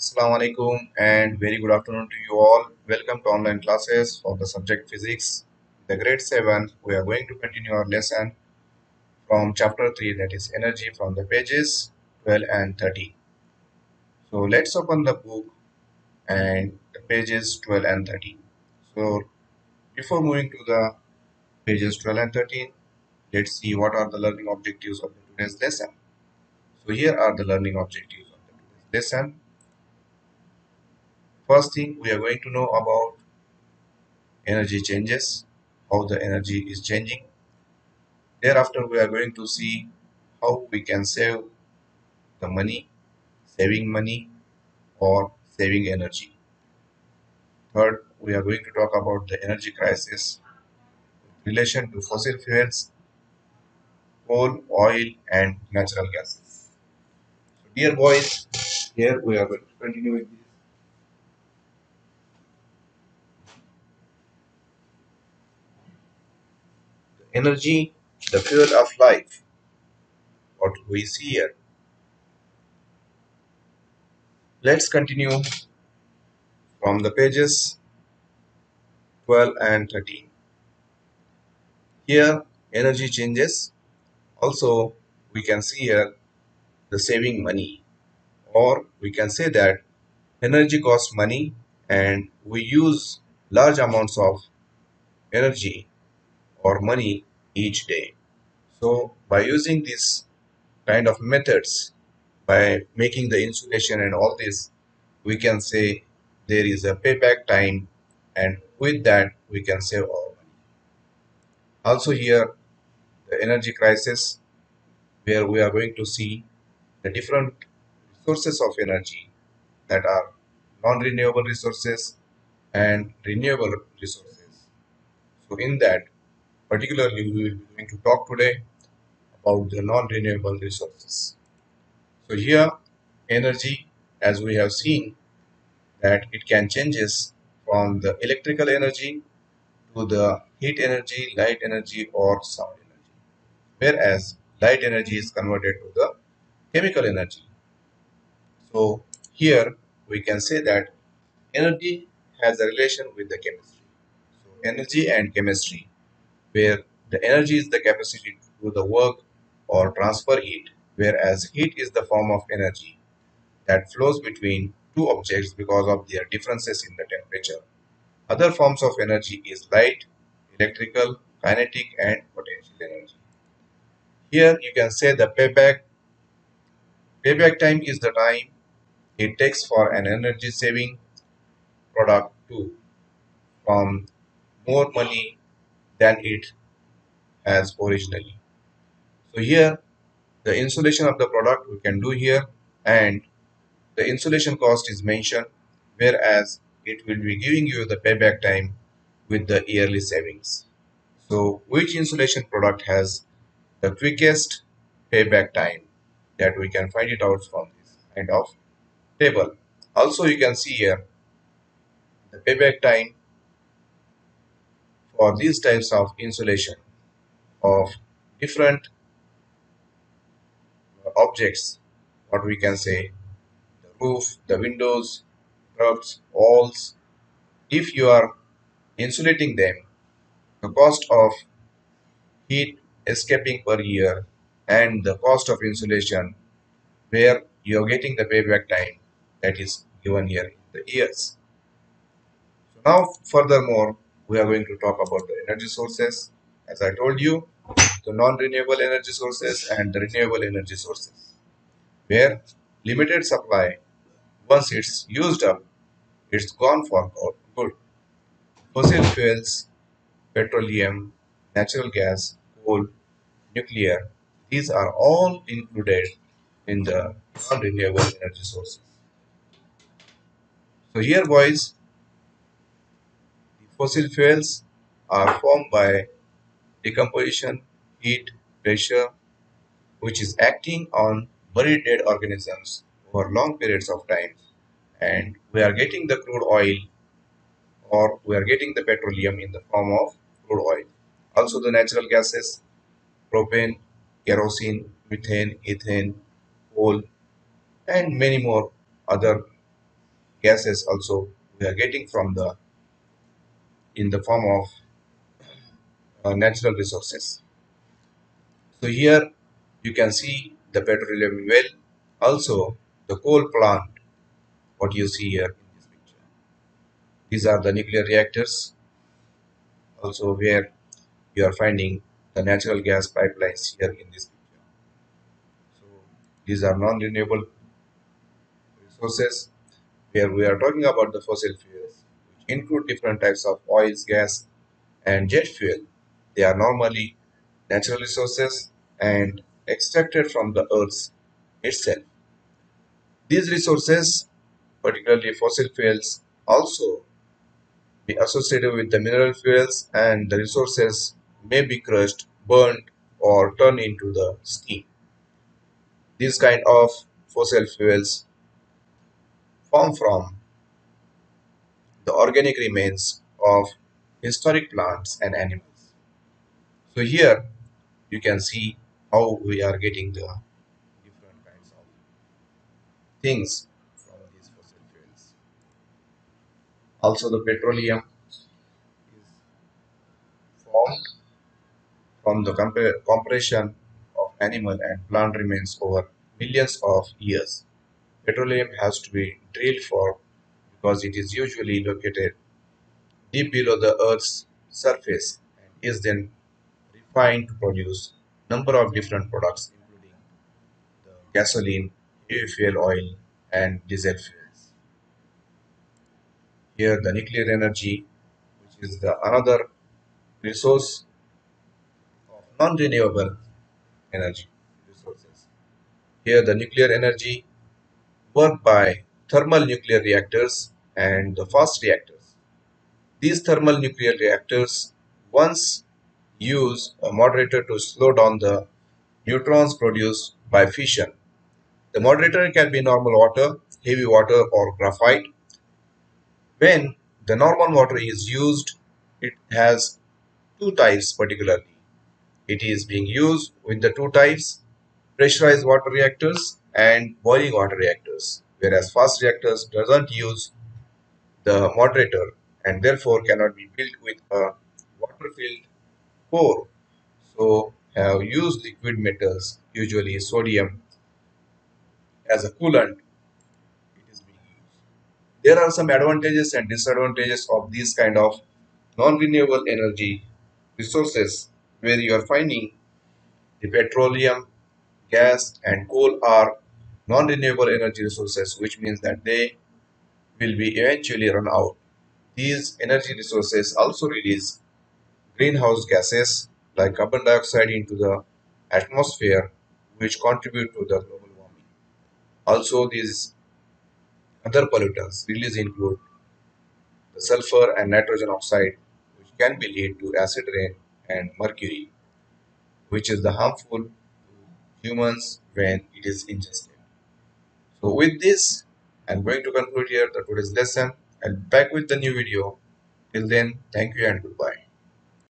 Assalamualaikum and very good afternoon to you all. Welcome to online classes for the subject physics. The grade 7, we are going to continue our lesson from chapter 3, that is energy, from the pages 12 and 30. So let's open the book and the pages 12 and 13. So before moving to the pages 12 and 13, let's see what are the learning objectives of today's lesson. So here are the learning objectives of today's lesson. First thing, we are going to know about energy changes, how the energy is changing. Thereafter, we are going to see how we can save the money, saving money or saving energy. Third, we are going to talk about the energy crisis in relation to fossil fuels, coal, oil and natural gases. So dear boys, here we are going to continue with this. Energy, the fuel of life, what we see here. Let's continue from the pages 12 and 13. Here energy changes. Also we can see here the saving money, or we can say that energy costs money and we use large amounts of energy or money each day. So by using this kind of methods, by making the insulation and all this, we can say there is a payback time, and with that we can save our money. Also here the energy crisis, where we are going to see the different sources of energy that are non-renewable resources and renewable resources. So in that, particularly, we will be going to talk today about the non-renewable resources. So here, energy, as we have seen, that it can changes from the electrical energy to the heat energy, light energy or sound energy. Whereas light energy is converted to the chemical energy. So here we can say that energy has a relation with the chemistry. So energy and chemistry, where the energy is the capacity to do the work or transfer heat, whereas heat is the form of energy that flows between two objects because of their differences in the temperature. Other forms of energy is light, electrical, kinetic and potential energy. Here you can say the payback time is the time it takes for an energy saving product to earn more money than it has originally. So here the insulation of the product we can do here, and the insulation cost is mentioned, whereas it will be giving you the payback time with the yearly savings. So which insulation product has the quickest payback time, that we can find it out from this kind of table. Also you can see here the payback time for these types of insulation of different objects, what we can say, the roof, the windows, roofs, walls. If you are insulating them, the cost of heat escaping per year and the cost of insulation, where you are getting the payback time, that is given here in the years. So now furthermore, we are going to talk about the energy sources. As I told you, the non-renewable energy sources and the renewable energy sources, where limited supply, once it's used up, it's gone for good. Fossil fuels, petroleum, natural gas, coal, nuclear, these are all included in the non-renewable energy sources. So here boys, fossil fuels are formed by decomposition, heat, pressure, which is acting on buried dead organisms over long periods of time, and we are getting the crude oil or we are getting the petroleum in the form of crude oil. Also the natural gases, propane, kerosene, methane, ethane, coal, and many more other gases also we are getting from the in the form of natural resources. So here you can see the petroleum well, also the coal plant, what you see here in this picture. These are the nuclear reactors, also where you are finding the natural gas pipelines here in this picture. So these are non-renewable resources, where we are talking about the fossil fuels, which include different types of oils, gas, and jet fuel. They are normally natural resources and extracted from the earth itself. These resources, particularly fossil fuels, also be associated with the mineral fuels, and the resources may be crushed, burned, or turned into the steam. These kind of fossil fuels form from the organic remains of historic plants and animals. So here you can see how we are getting the different kinds of things from these fossil fuels. Also the petroleum is formed from the compression of animal and plant remains over millions of years. Petroleum has to be drilled for because it is usually located deep below the earth's surface and is then refined to produce number of different products, including the gasoline, heavy fuel oil, and diesel fuels. Here the nuclear energy, which is the another resource of non-renewable energy resources. Here the nuclear energy worked by thermal nuclear reactors and the fast reactors. These thermal nuclear reactors once use a moderator to slow down the neutrons produced by fission. The moderator can be normal water, heavy water, or graphite. When the normal water is used, it has two types particularly. It is being used with the two types, pressurized water reactors and boiling water reactors, whereas fast reactors doesn't use the moderator and therefore cannot be built with a water-filled core, so have used liquid metals, usually sodium, as a coolant. It is being used. There are some advantages and disadvantages of these kind of non-renewable energy resources, where you are finding the petroleum, gas, and coal are non-renewable energy resources, which means that they will be eventually run out. These energy resources also release greenhouse gases like carbon dioxide into the atmosphere, which contribute to the global warming. Also, these other pollutants released include the sulfur and nitrogen oxide, which can be lead to acid rain and mercury, which is the harmful to humans when it is ingested. So with this, I'm going to conclude here today's lesson. I'll be back with the new video. Till then, thank you and goodbye.